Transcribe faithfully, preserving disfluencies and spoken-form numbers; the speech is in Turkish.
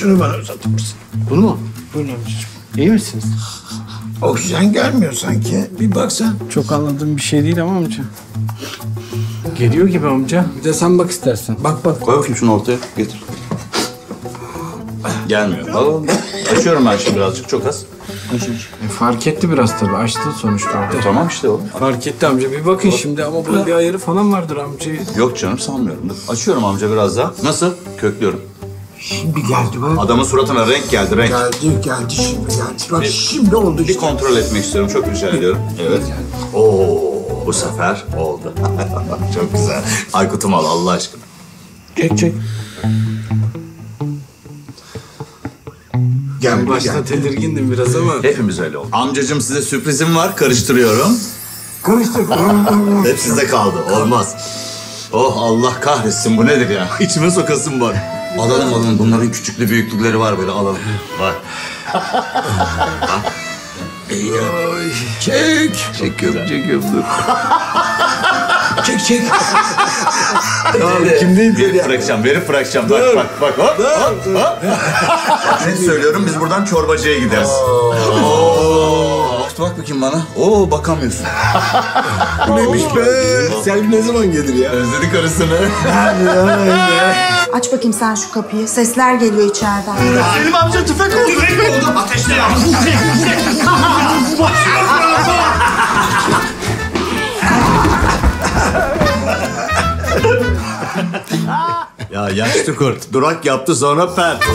Şunu bana uzatır mısın? Bunu mu? Buyurun amcacığım. İyi misiniz? Oksijen gelmiyor sanki. Bir baksan. Çok anladığım bir şey değil ama amca. Geliyor gibi amca. Bir de sen bak istersen. Bak bak. Koy bakayım şunu ortaya. Getir. Gelmiyor. Al, açıyorum ben şimdi birazcık. Çok az. E, fark etti biraz tabii. Açtı sonuçta. E, tamam işte o. Fark etti amca. Bir bakın o. Şimdi ama bunun bir ayarı falan vardır amcayı. Yok canım sanmıyorum. Açıyorum amca biraz daha. Nasıl? Köklüyorum. Şimdi geldi bak. Adamın suratına renk geldi, renk. Geldi, geldi şimdi geldi. Bak bir, şimdi oldu işte. Bir kontrol etmek istiyorum. Çok rica ediyorum. Evet. Oo, bu sefer oldu. Çok güzel. Aykut'um al Allah aşkına. Çek, çek. Gel, başta gel. Tedirgindim biraz ama. Hepimiz öyle oldu. Amcacığım size sürprizim var. Karıştırıyorum. Karıştır. Hep sizde kaldı. Olmaz. Oh Allah kahretsin. Bu nedir ya? İçime sokasın bak. Alalım alalım. Bunların küçüklü büyüklükleri var böyle alalım. Var. İyi ya. Çek. Çekiyorum, çekiyorum. Dur. Çek, çek. Kimdeyim? Verip bırakacağım, verip bırakacağım. Bak, bak, bak. Hop, hop, hop. Ne söylüyorum? Biz buradan çorbacıya gideriz. Bak bakayım bana. Oo bakamıyorsun. Bu neymiş be? Selvi ne zaman gelir ya? Özledik arasını. Aç bakayım sen şu kapıyı. Sesler geliyor içeriden. Selim amca tüfek oldu. Tüfek oldu. Ateşle ya. Ya yaşlı kurt. Durak yaptı sonra pert.